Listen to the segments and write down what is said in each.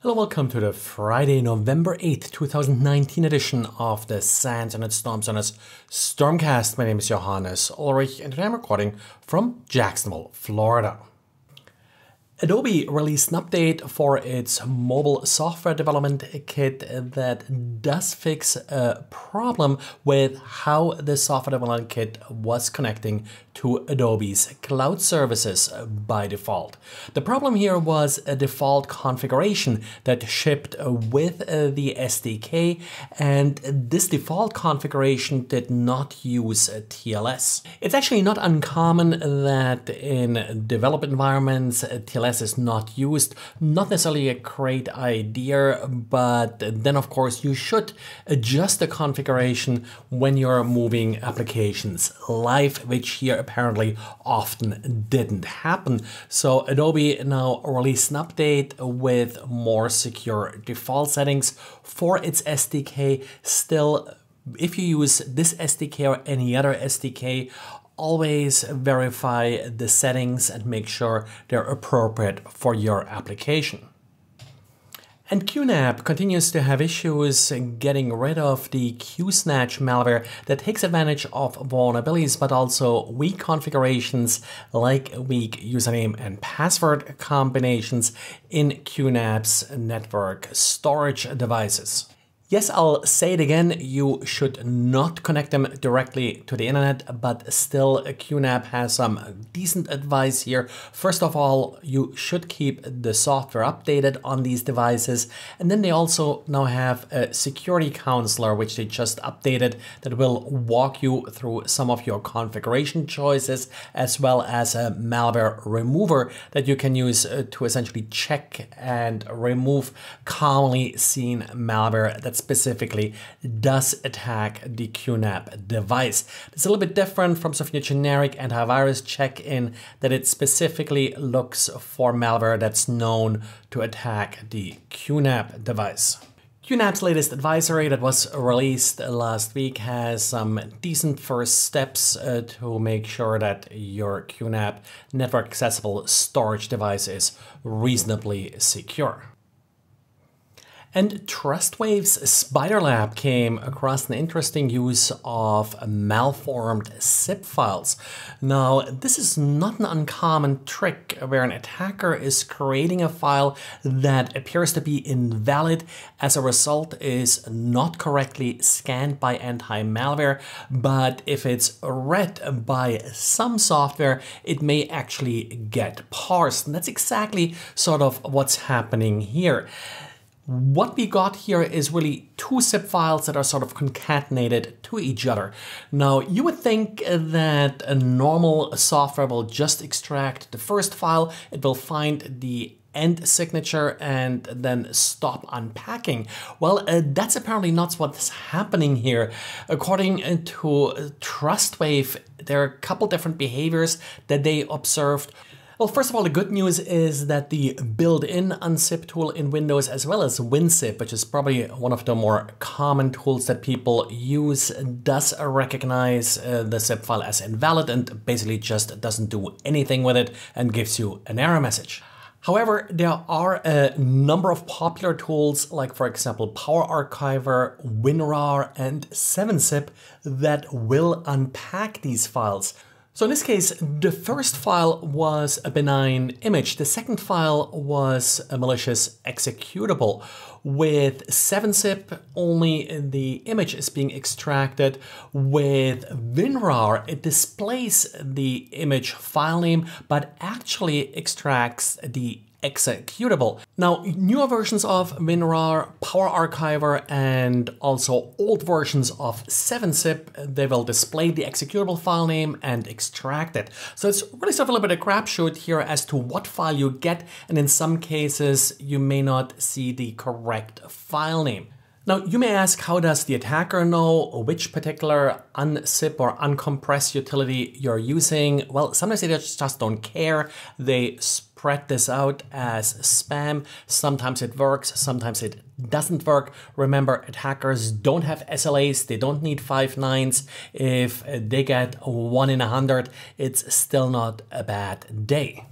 Hello, welcome to the Friday, November 8th, 2019 edition of the Sands and its Storms and its Stormcast. My name is Johannes Ulrich and today I'm recording from Jacksonville, Florida. Adobe released an update for its mobile software development kit that does fix a problem with how the software development kit was connecting to Adobe's cloud services by default. The problem here was a default configuration that shipped with the SDK, and this default configuration did not use TLS. It's actually not uncommon that in developed environments, TLS is not used. Not necessarily a great idea, but then of course you should adjust the configuration when you're moving applications live, which here apparently often didn't happen. So Adobe now released an update with more secure default settings for its SDK. Still, if you use this SDK or any other SDK, always verify the settings and make sure they're appropriate for your application. And QNAP continues to have issues getting rid of the QSnatch malware that takes advantage of vulnerabilities, but also weak configurations like weak username and password combinations in QNAP's network storage devices. Yes, I'll say it again, you should not connect them directly to the internet, but still QNAP has some decent advice here. First of all, you should keep the software updated on these devices. And then they also now have a security counselor, which they just updated, that will walk you through some of your configuration choices, as well as a malware remover that you can use to essentially check and remove commonly seen malware that's specifically does attack the QNAP device. It's a little bit different from sort of your generic antivirus check-in, that it specifically looks for malware that's known to attack the QNAP device. QNAP's latest advisory that was released last week has some decent first steps to make sure that your QNAP network accessible storage device is reasonably secure. And Trustwave's SpiderLab came across an interesting use of malformed zip files. Now, this is not an uncommon trick where an attacker is creating a file that appears to be invalid, as a result is not correctly scanned by anti-malware, but if it's read by some software, it may actually get parsed. And that's exactly sort of what's happening here. What we got here is really two zip files that are sort of concatenated to each other. Now, you would think that a normal software will just extract the first file, it will find the end signature and then stop unpacking. Well, that's apparently not what's happening here. According to Trustwave, there are a couple different behaviors that they observed. Well, first of all, the good news is that the built-in unzip tool in Windows, as well as WinZip, which is probably one of the more common tools that people use, does recognize the zip file as invalid and basically just doesn't do anything with it and gives you an error message. However, there are a number of popular tools, like for example, PowerArchiver, WinRAR, and 7zip, that will unpack these files. So in this case, the first file was a benign image. The second file was a malicious executable. With 7zip, only the image is being extracted. With WinRAR, it displays the image file name, but actually extracts the executable. Now, newer versions of WinRAR, PowerArchiver, and also old versions of 7zip, they will display the executable file name and extract it. So it's really sort of a little bit of crapshoot here as to what file you get, and in some cases you may not see the correct file name. Now, you may ask, how does the attacker know which particular unzip or uncompress utility you're using? Well, sometimes they just don't care. They spread this out as spam. Sometimes it works, sometimes it doesn't work. Remember, attackers don't have SLAs. They don't need five nines. If they get 1 in 100, it's still not a bad day.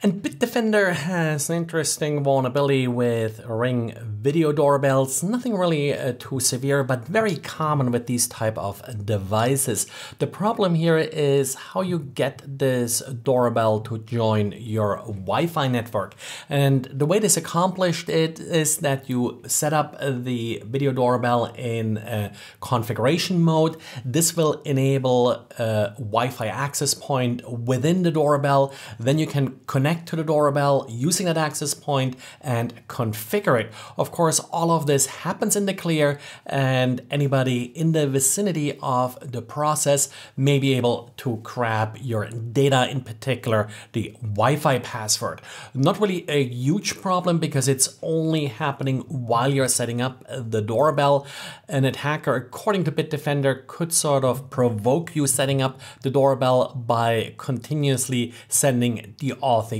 And Bitdefender has an interesting vulnerability with Ring video doorbells. Nothing really too severe, but very common with these type of devices. The problem here is how you get this doorbell to join your Wi-Fi network. And the way this accomplished it is that you set up the video doorbell in configuration mode. This will enable a Wi-Fi access point within the doorbell. Then you can connect to the doorbell using that access point and configure it. Of course, all of this happens in the clear, and anybody in the vicinity of the process may be able to grab your data, in particular the Wi-Fi password. Not really a huge problem because it's only happening while you're setting up the doorbell. An attacker, according to Bitdefender, could sort of provoke you setting up the doorbell by continuously sending the authentication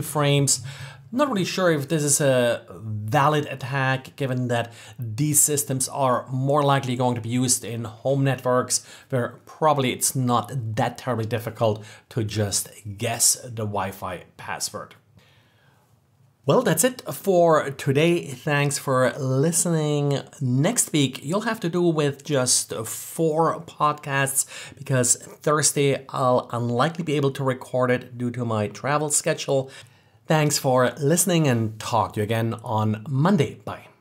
frames. Not really sure if this is a valid attack, given that these systems are more likely going to be used in home networks, where probably it's not that terribly difficult to just guess the Wi-Fi password. Well, that's it for today. Thanks for listening. Next week, you'll have to do with just 4 podcasts because Thursday, I'll unlikely be able to record it due to my travel schedule. Thanks for listening and talk to you again on Monday. Bye.